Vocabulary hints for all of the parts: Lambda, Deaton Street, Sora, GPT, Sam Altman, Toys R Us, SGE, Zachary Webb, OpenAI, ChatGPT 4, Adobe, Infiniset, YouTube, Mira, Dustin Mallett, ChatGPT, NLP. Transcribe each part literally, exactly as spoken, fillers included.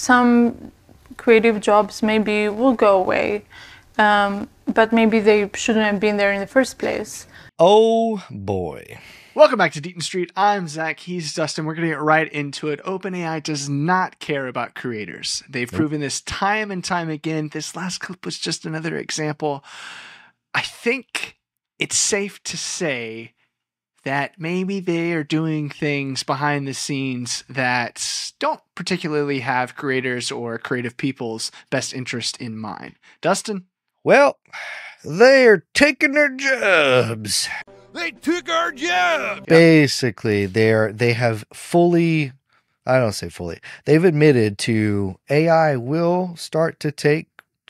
some creative jobs maybe will go away, um, but maybe they shouldn't have been there in the first place. Oh, boy. Welcome back to Deaton Street. I'm Zach. He's Dustin. We're going to get right into it. OpenAI does not care about creators. They've proven this time and time again. This last clip was just another example. I think it's safe to say that maybe they are doing things behind the scenes that don't particularly have creators or creative people's best interest in mind. Dustin? Well, they're taking their jobs. They took our job. Basically, they're they have fully, I don't say fully, they've admitted to A I will start to take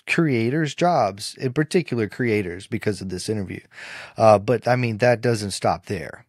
creators' jobs, in particular creators, because of this interview. Uh, but I mean, that doesn't stop there.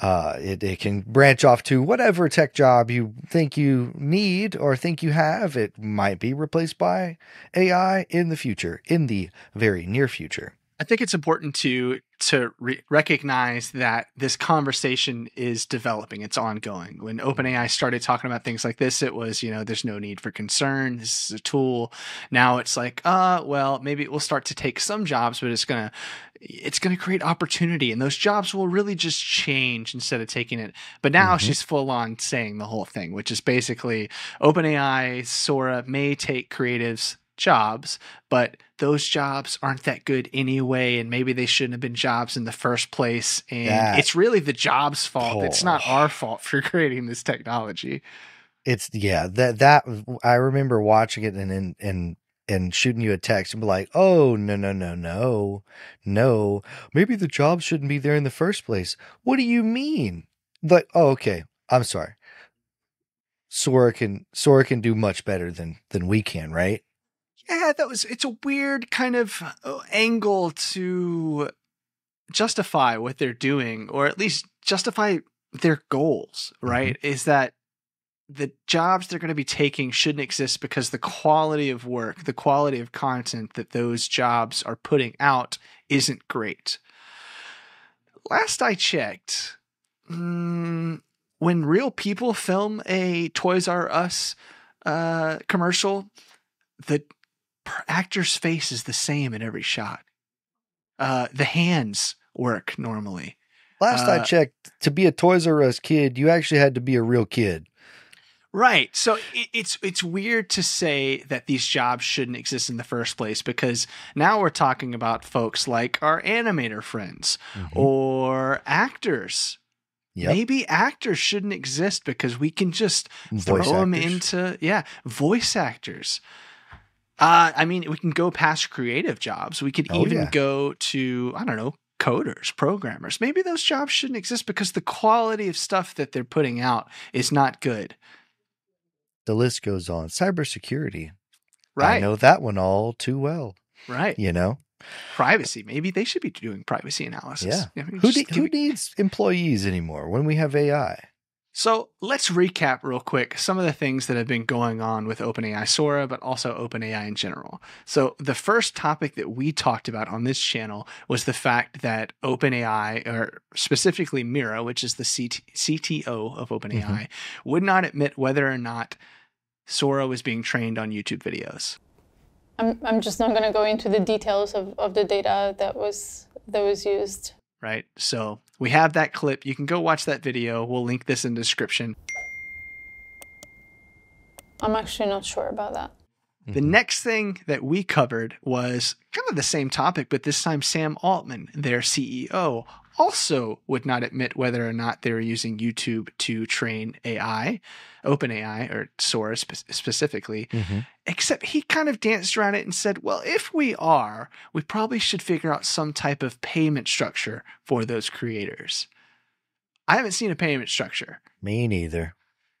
Uh, it, it can branch off to whatever tech job you think you need or think you have. It might be replaced by A I in the future, in the very near future. I think it's important to to re recognize that this conversation is developing. It's ongoing. When OpenAI started talking about things like this, it was, you know, there's no need for concern. This is a tool. Now it's like, uh, well, maybe it will start to take some jobs, but it's going to it's going to create opportunity. And those jobs will really just change instead of taking it. But now mm-hmm. she's full on saying the whole thing, which is basically OpenAI, Sora may take creatives jobs, but those jobs aren't that good anyway, and maybe they shouldn't have been jobs in the first place, and that it's really the job's fault. Oh. It's not our fault for creating this technology. It's yeah, that that I remember watching it and and and and shooting you a text and be like, oh, no, no, no, no, no. Maybe the job shouldn't be there in the first place. What do you mean? Like, oh, okay, I'm sorry. Sora can Sora can do much better than than we can, right? Yeah, that was, it's a weird kind of angle to justify what they're doing, or at least justify their goals, right? Mm-hmm. Is that the jobs they're going to be taking shouldn't exist because the quality of work, the quality of content that those jobs are putting out isn't great. Last I checked, um, when real people film a Toys R Us uh, commercial, the actor's face is the same in every shot. Uh, the hands work normally. Last uh, I checked, to be a Toys R Us kid, you actually had to be a real kid. Right. So it, it's it's weird to say that these jobs shouldn't exist in the first place, because now we're talking about folks like our animator friends mm-hmm. or actors. Yep. Maybe actors shouldn't exist because we can just voice throw actors. them into, yeah, voice actors. Uh, I mean, we can go past creative jobs. We could oh, even yeah. go to, I don't know, coders, programmers. Maybe those jobs shouldn't exist because the quality of stuff that they're putting out is not good. The list goes on. Cybersecurity. Right. I know that one all too well. Right. You know? Privacy. Maybe they should be doing privacy analysis. Yeah. I mean, who, just, de who needs employees anymore when we have A I? So let's recap real quick some of the things that have been going on with OpenAI Sora, but also OpenAI in general. So the first topic that we talked about on this channel was the fact that OpenAI, or specifically Mira, which is the C T O of OpenAI, mm-hmm. would not admit whether or not Sora was being trained on YouTube videos. I'm, I'm just not going to go into the details of, of the data that was, that was used. Right. So we have that clip. You can go watch that video. We'll link this in the description. I'm actually not sure about that. The mm-hmm. next thing that we covered was kind of the same topic, but this time Sam Altman, their C E O, also would not admit whether or not they were using YouTube to train A I, OpenAI, or Sora spe specifically, mm-hmm. except he kind of danced around it and said, well, if we are, we probably should figure out some type of payment structure for those creators. I haven't seen a payment structure. Me neither.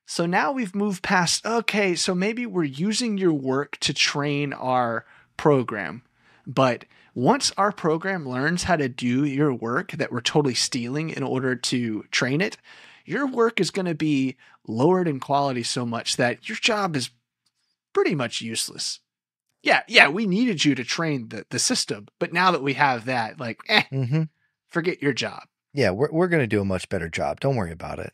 So now we've moved past, okay, so maybe we're using your work to train our program, but once our program learns how to do your work that we're totally stealing in order to train it, your work is going to be lowered in quality so much that your job is pretty much useless. Yeah, yeah, we needed you to train the, the system, but now that we have that, like, eh, mm-hmm. forget your job. Yeah, we're, we're going to do a much better job. Don't worry about it.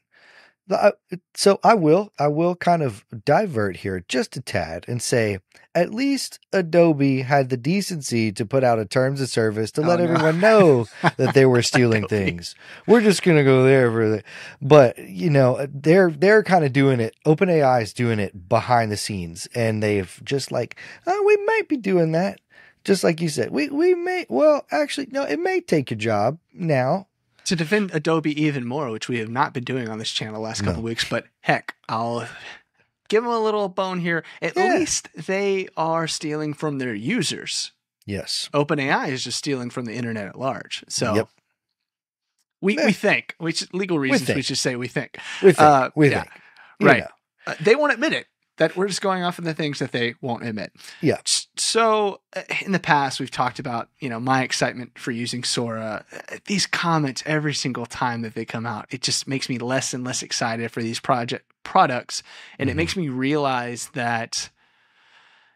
I, so I will, I will kind of divert here just a tad and say, at least Adobe had the decency to put out a terms of service to oh, let no. everyone know that they were stealing things. We're just going to go there for that. But you know, they're, they're kind of doing it. OpenAI is doing it behind the scenes, and they've just like, oh, we might be doing that. Just like you said, we, we may, well, actually, no, it may take your job now. To defend Adobe even more, which we have not been doing on this channel the last couple no. of weeks, but heck, I'll give them a little bone here. At yeah. least they are stealing from their users. Yes. OpenAI is just stealing from the internet at large. So yep. we, yeah. we think, which legal reasons we, think. we should say we think. We think. Uh, we yeah. think. Right. Know. Uh, they won't admit it, that we're just going off of the things that they won't admit. Yeah. So in the past, we've talked about, you know, my excitement for using Sora. These comments every single time that they come out, it just makes me less and less excited for these project products. And mm-hmm. it makes me realize that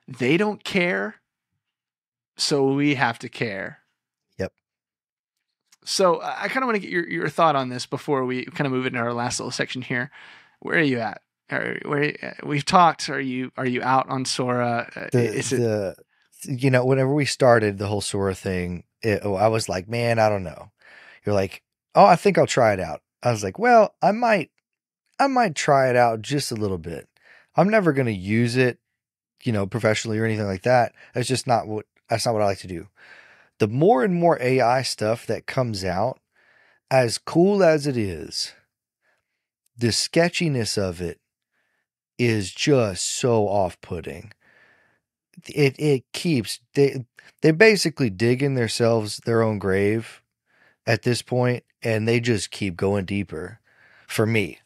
they don't care. So we have to care. Yep. So I kind of want to get your, your thought on this before we kind of move into our last little section here. Where are you at? Are, where, we've talked. Are you are you out on Sora? The, Is it... the, you know, whenever we started the whole Sora thing, it, oh, I was like, man, I don't know. You're like, oh, I think I'll try it out. I was like, well, I might, I might try it out just a little bit. I'm never going to use it, you know, professionally or anything like that. That's just not what that's not what I like to do. The more and more A I stuff that comes out, as cool as it is, the sketchiness of it is just so off-putting. It it keeps they they're basically digging themselves their own grave at this point, and they just keep going deeper. For me,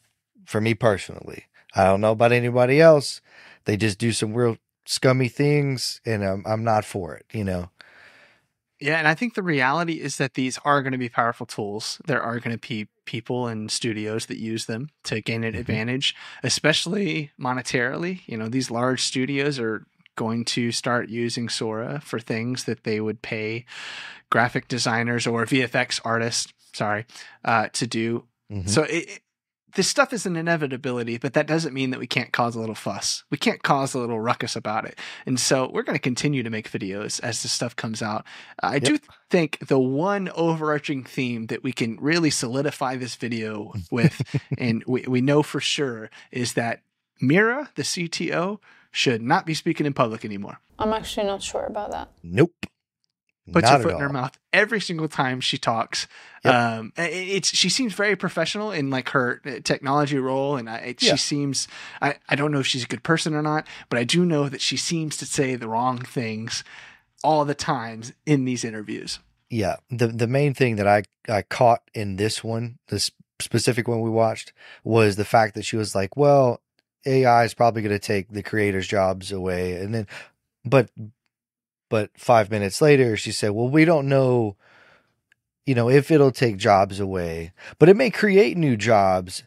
for me personally, I don't know about anybody else. They just do some real scummy things, and I'm I'm not for it, you know. Yeah, and I think the reality is that these are going to be powerful tools. There are going to be people and studios that use them to gain an mm-hmm. advantage, especially monetarily. You know, these large studios are going to start using Sora for things that they would pay graphic designers or V F X artists, sorry, uh, to do. Mm-hmm. So it, it, this stuff is an inevitability, but that doesn't mean that we can't cause a little fuss. We can't cause a little ruckus about it. And so we're going to continue to make videos as this stuff comes out. I yep. do think the one overarching theme that we can really solidify this video with, and we, we know for sure, is that Mira, the C T O, should not be speaking in public anymore. I'm actually not sure about that. Nope. Puts her foot in her mouth every single time she talks. Yep. Um, it's she seems very professional in like her technology role, and I, it, yeah. she seems I, I don't know if she's a good person or not, but I do know that she seems to say the wrong things all the times in these interviews. Yeah, the the main thing that I I caught in this one, this specific one we watched, was the fact that she was like, "Well, A I is probably going to take the creators' jobs away," and then, but. But five minutes later, she said, well, we don't know, you know, if it'll take jobs away, but it may create new jobs.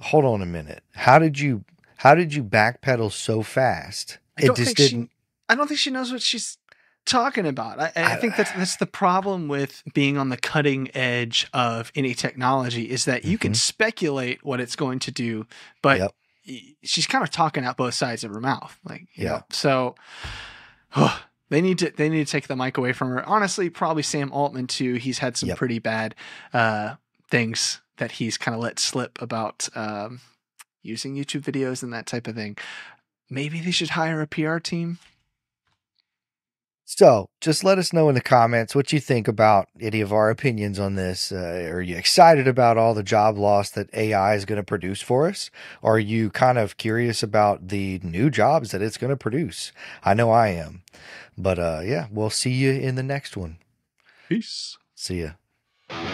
Hold on a minute. How did you, how did you backpedal so fast? I it just didn't. She, I don't think she knows what she's talking about. I, I, I think that's, that's the problem with being on the cutting edge of any technology, is that you mm-hmm. can speculate what it's going to do, but yep. she's kind of talking out both sides of her mouth. Like, you yeah. know, so, oh. They need to they need to take the mic away from her. Honestly, probably Sam Altman too. He's had some yep. pretty bad uh, things that he's kind of let slip about um, using YouTube videos and that type of thing. Maybe they should hire a P R team. So just let us know in the comments what you think about any of our opinions on this. Uh, are you excited about all the job loss that A I is going to produce for us? Are you kind of curious about the new jobs that it's going to produce? I know I am. But uh, yeah, we'll see you in the next one. Peace. See ya.